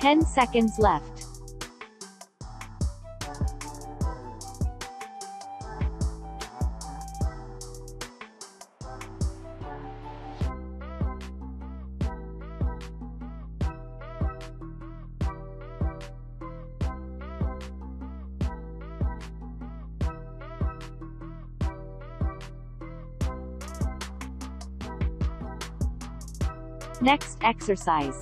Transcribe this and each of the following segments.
10 seconds left. 10 seconds. Next exercise.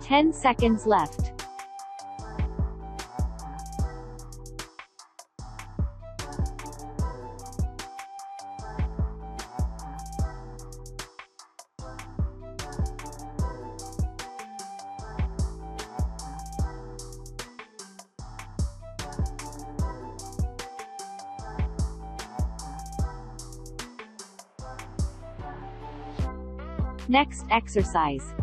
Ten seconds left. 10 seconds. Next exercise.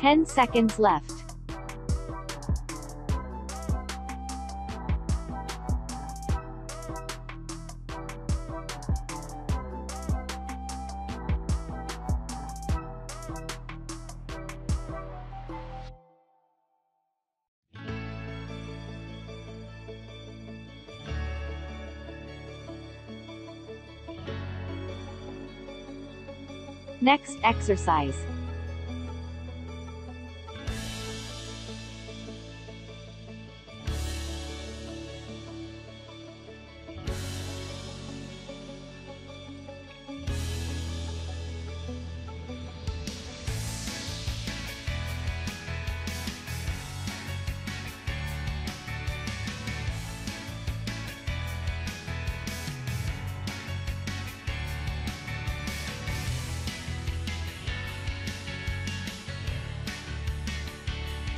Ten seconds left.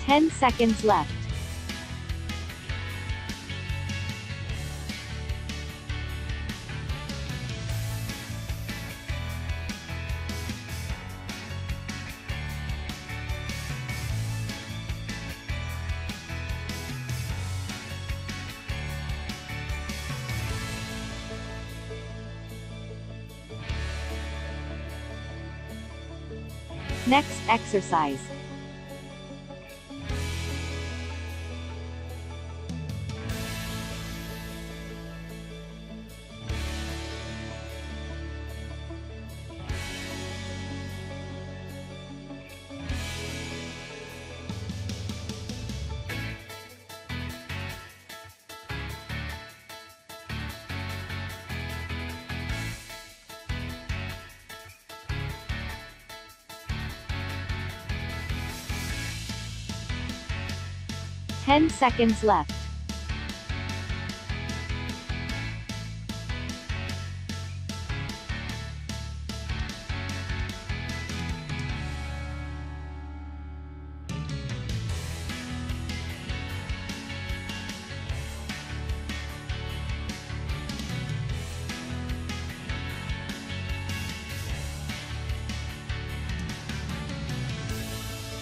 10 seconds. Next exercise. Ten seconds left. 10 seconds. Next exercise. Ten seconds left. 10 seconds.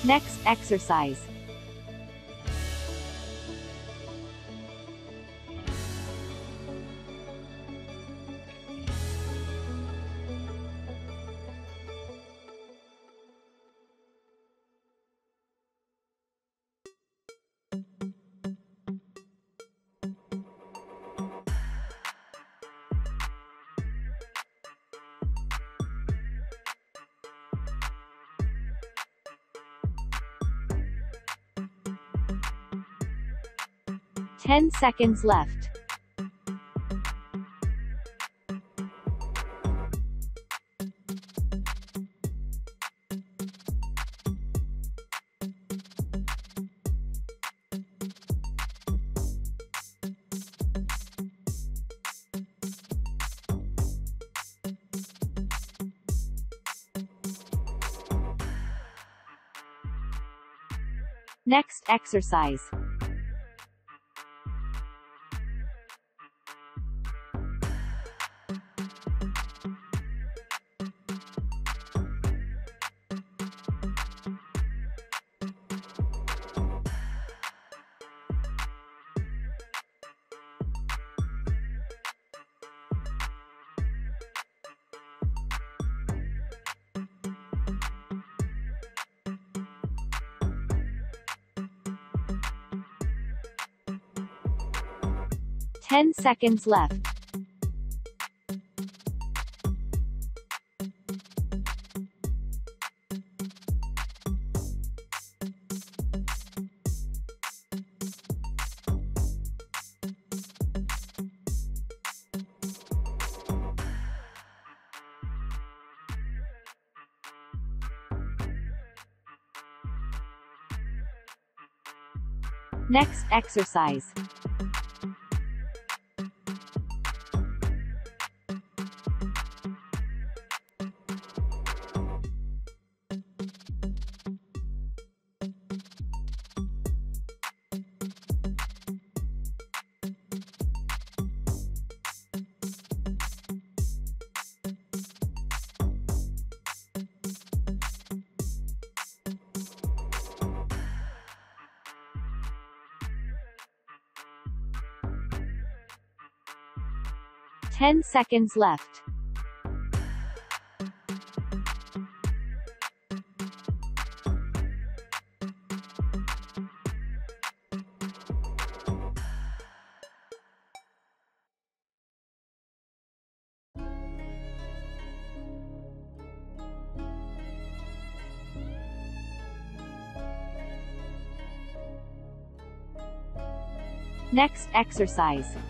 Next exercise. 10 seconds left. Next exercise. Ten seconds left. Next exercise. . 10 seconds left. Next exercise.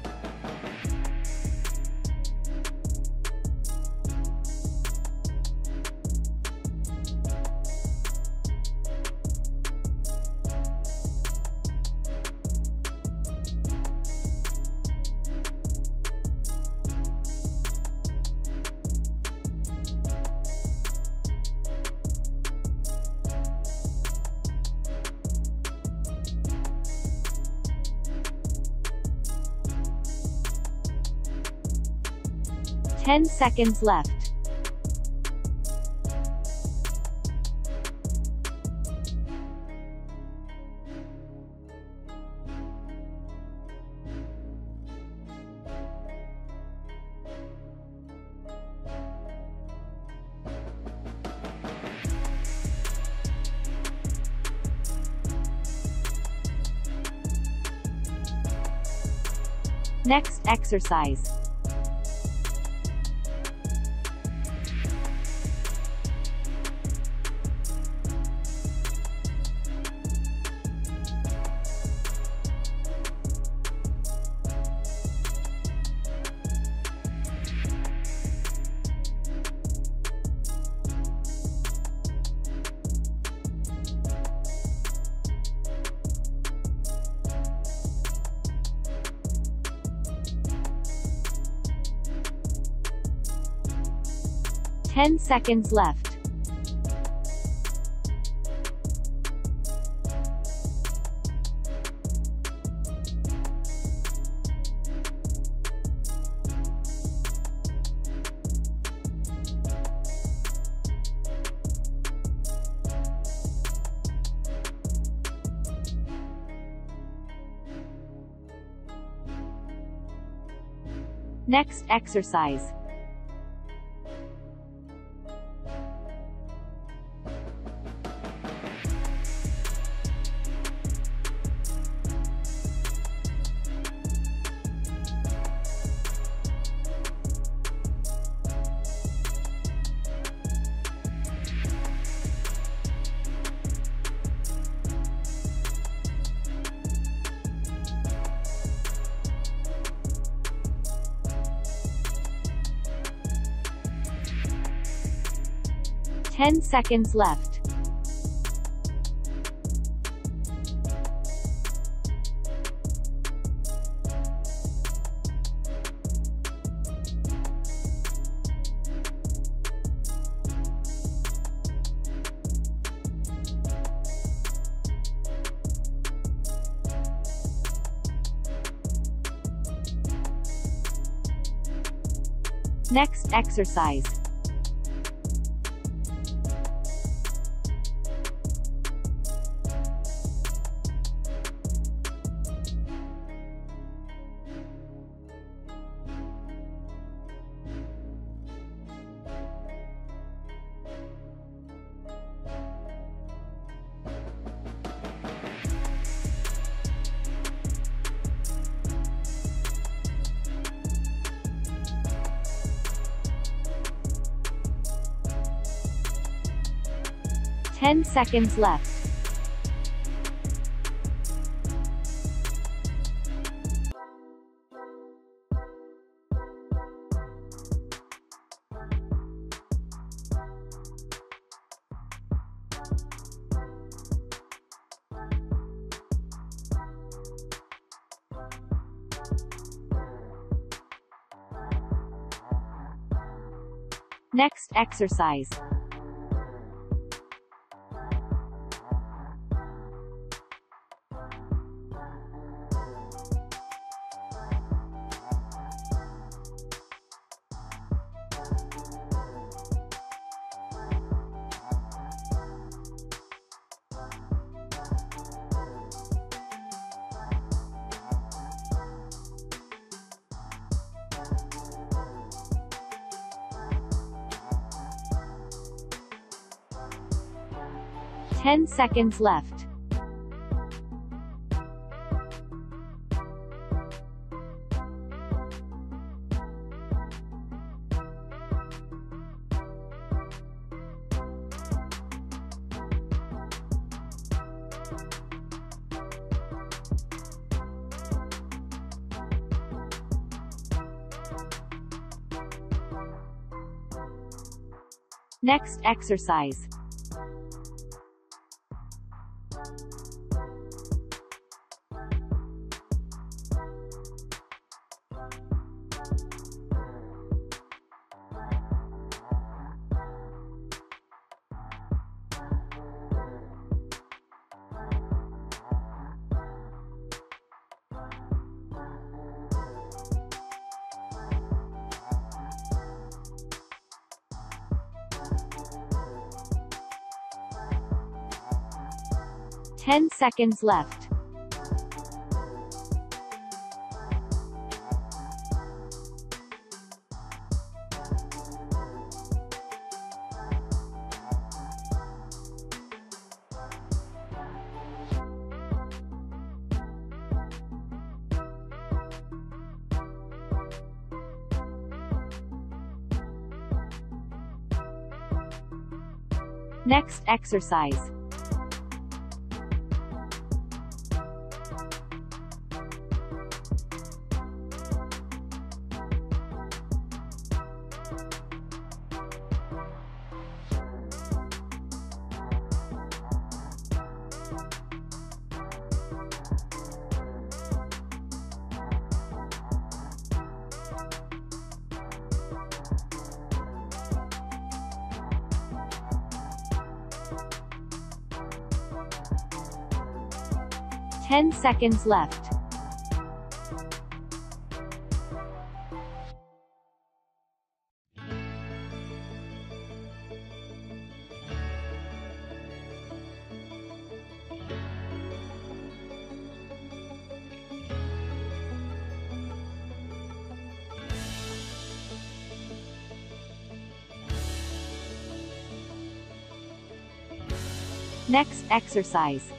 Ten seconds left. Next exercise. 10 seconds left. Next exercise. 10 seconds left. 10 seconds. Next exercise. Seconds left. 10 seconds. Next exercise. Seconds left. 10 seconds. Next exercise. 10 seconds left. 10 seconds. Next exercise. 10 seconds left. 10 seconds. Next exercise. 10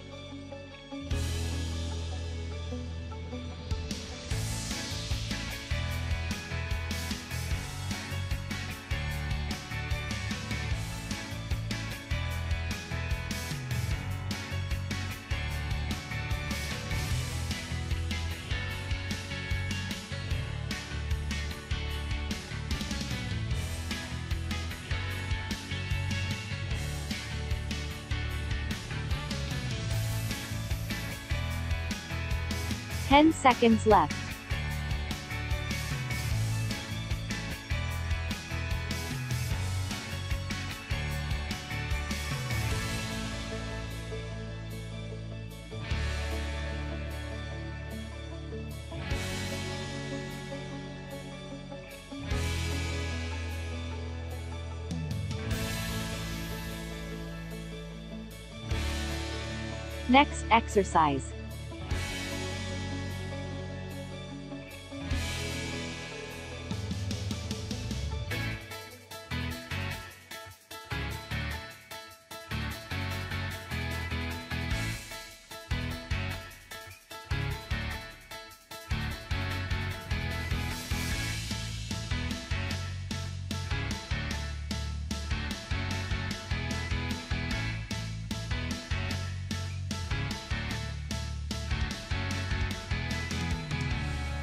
10 seconds left. 10 seconds. Next exercise.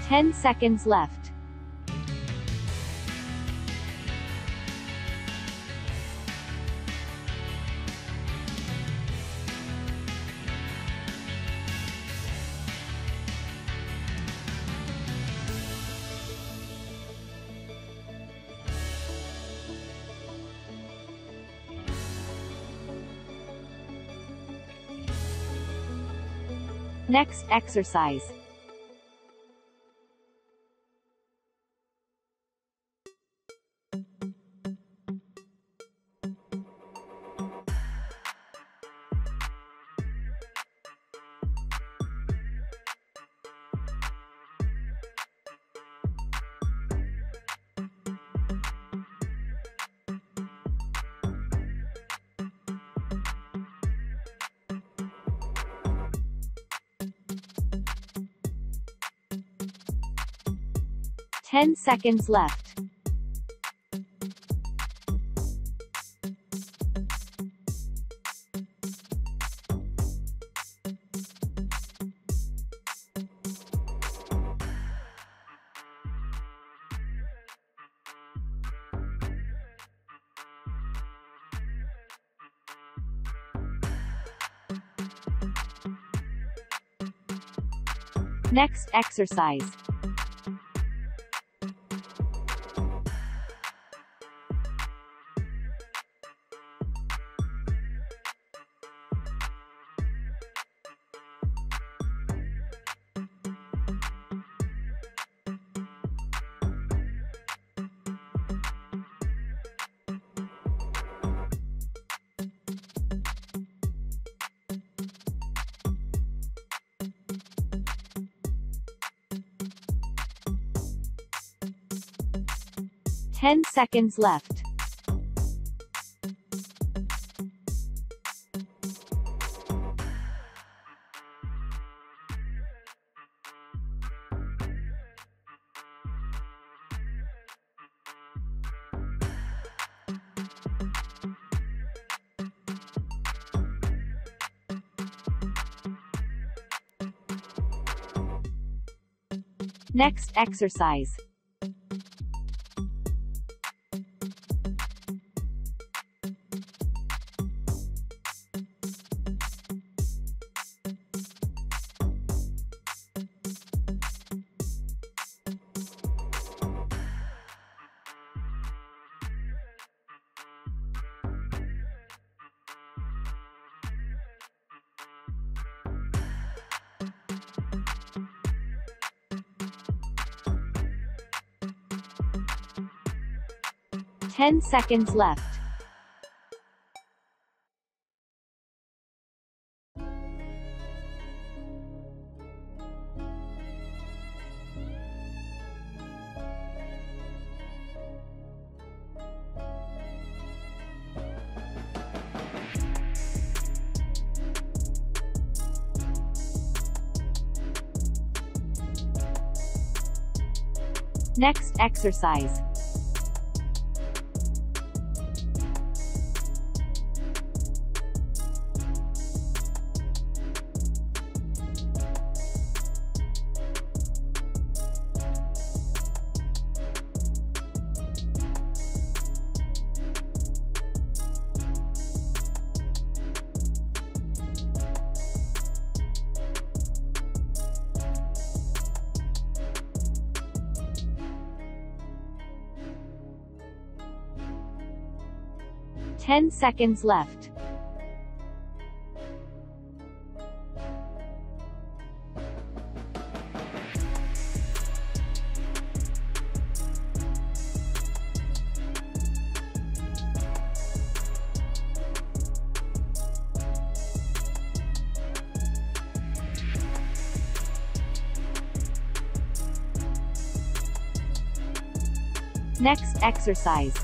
Ten seconds left. 10 seconds. Next exercise. Ten seconds left. 10 seconds. Next exercise. Ten seconds left. 10 seconds. Next exercise. Ten seconds left. 10 seconds. Next exercise. 10 seconds left. Next exercise.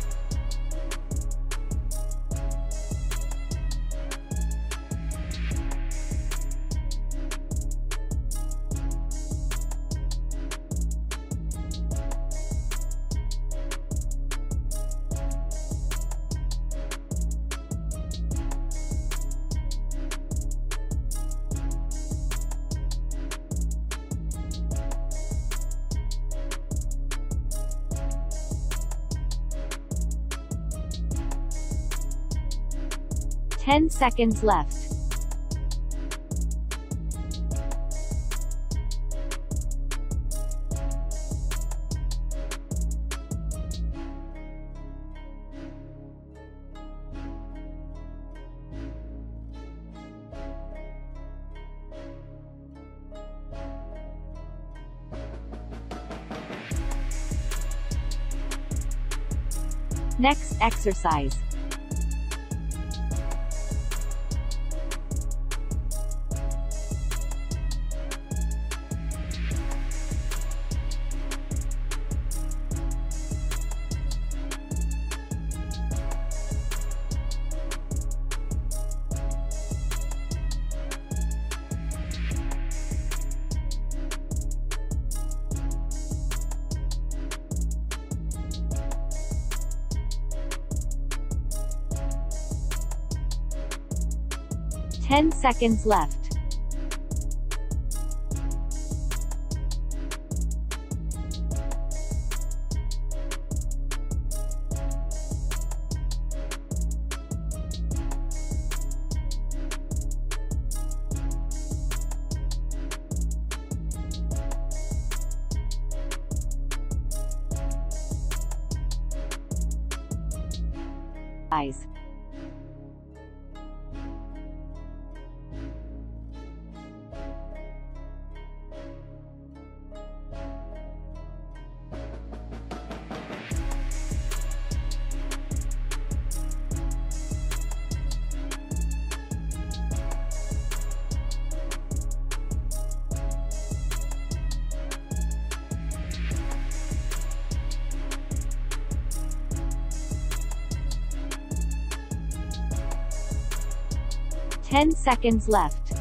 Ten seconds left. Next exercise. Ten seconds left. Eyes. Ten seconds left.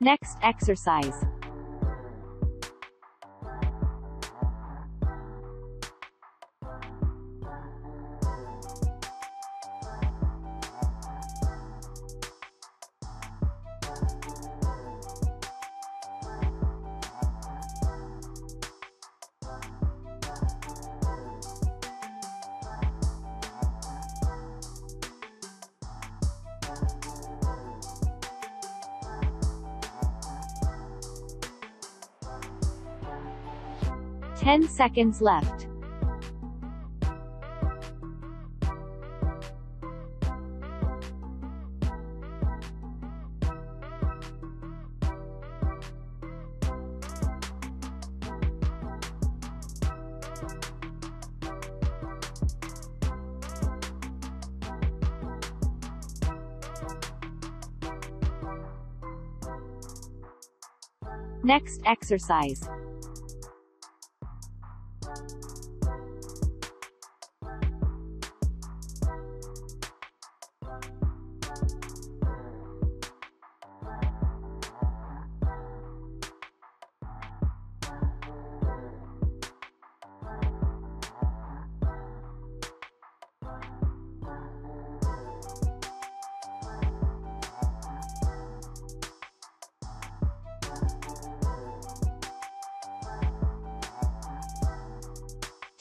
Next exercise. Ten seconds left. Next exercise.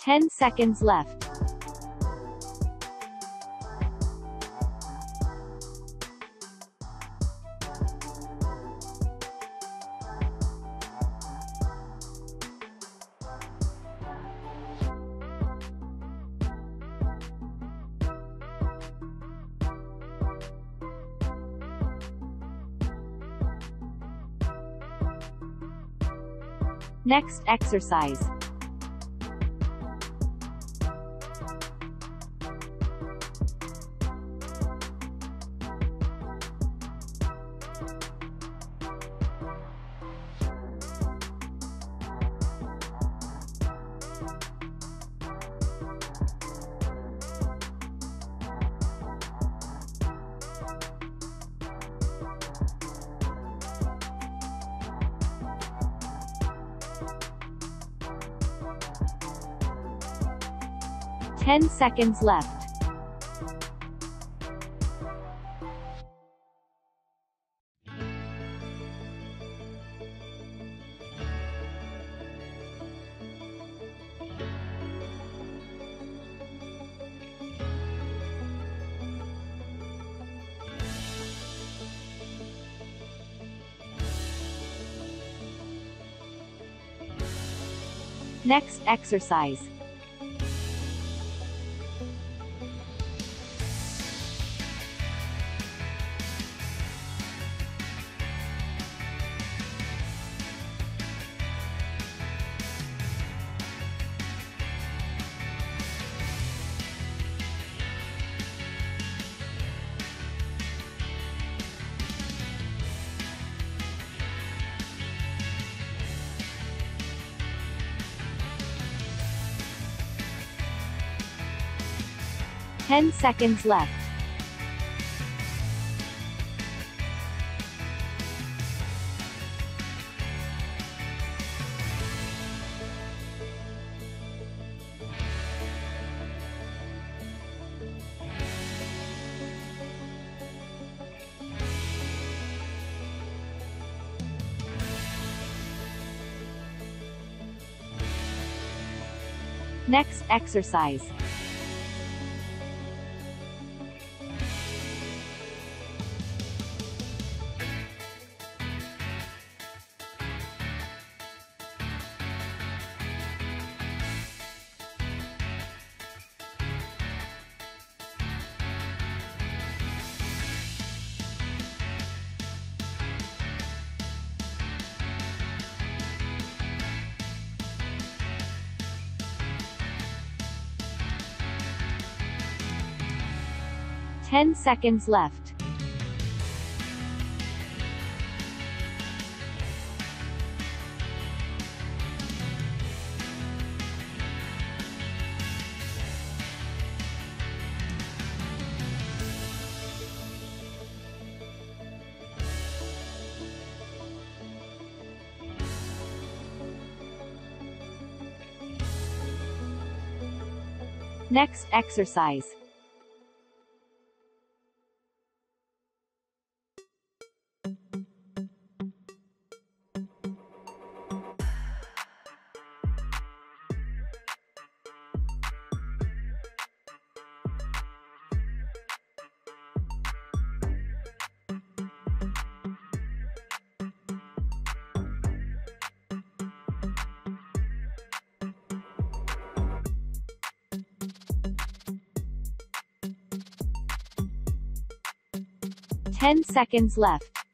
10 seconds left. 10. Next exercise. Ten seconds left. 10. Next exercise.10 seconds left. 10. Next exercise.10 seconds left. 10. Next exercise. Ten seconds left.